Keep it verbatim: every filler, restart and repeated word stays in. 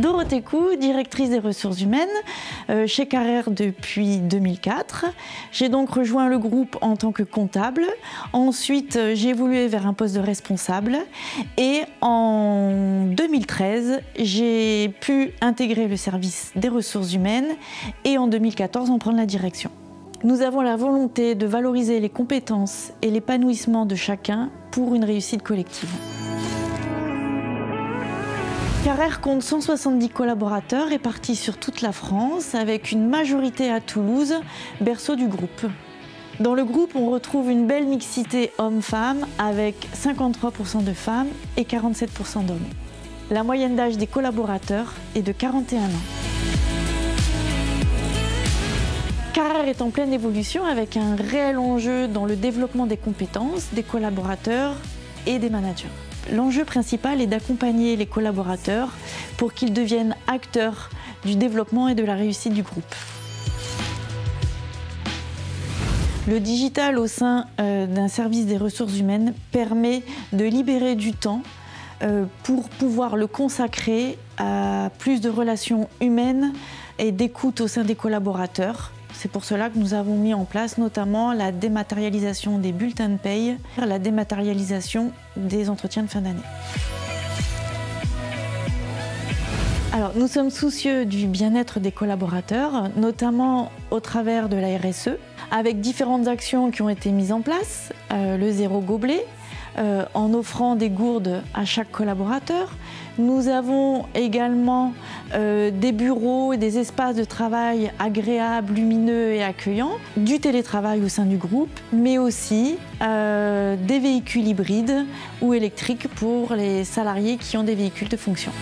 Dorothée Coux, directrice des ressources humaines euh, chez Carrère depuis deux mille quatre. J'ai donc rejoint le groupe en tant que comptable. Ensuite, j'ai évolué vers un poste de responsable et en deux mille treize, j'ai pu intégrer le service des ressources humaines et en deux mille quatorze, en prendre la direction. Nous avons la volonté de valoriser les compétences et l'épanouissement de chacun pour une réussite collective. Carrère compte cent soixante-dix collaborateurs répartis sur toute la France, avec une majorité à Toulouse, berceau du groupe. Dans le groupe, on retrouve une belle mixité hommes-femmes, avec cinquante-trois pour cent de femmes et quarante-sept pour cent d'hommes. La moyenne d'âge des collaborateurs est de quarante et un ans. Carrère est en pleine évolution avec un réel enjeu dans le développement des compétences, des collaborateurs et des managers. L'enjeu principal est d'accompagner les collaborateurs pour qu'ils deviennent acteurs du développement et de la réussite du groupe. Le digital au sein d'un service des ressources humaines permet de libérer du temps pour pouvoir le consacrer à plus de relations humaines et d'écoute au sein des collaborateurs. C'est pour cela que nous avons mis en place notamment la dématérialisation des bulletins de paye, la dématérialisation des entretiens de fin d'année. Alors, nous sommes soucieux du bien-être des collaborateurs, notamment au travers de la R S E, avec différentes actions qui ont été mises en place, euh, le zéro gobelet, euh, en offrant des gourdes à chaque collaborateur. Nous avons également euh, des bureaux et des espaces de travail agréables, lumineux et accueillants, du télétravail au sein du groupe, mais aussi euh, des véhicules hybrides ou électriques pour les salariés qui ont des véhicules de fonction.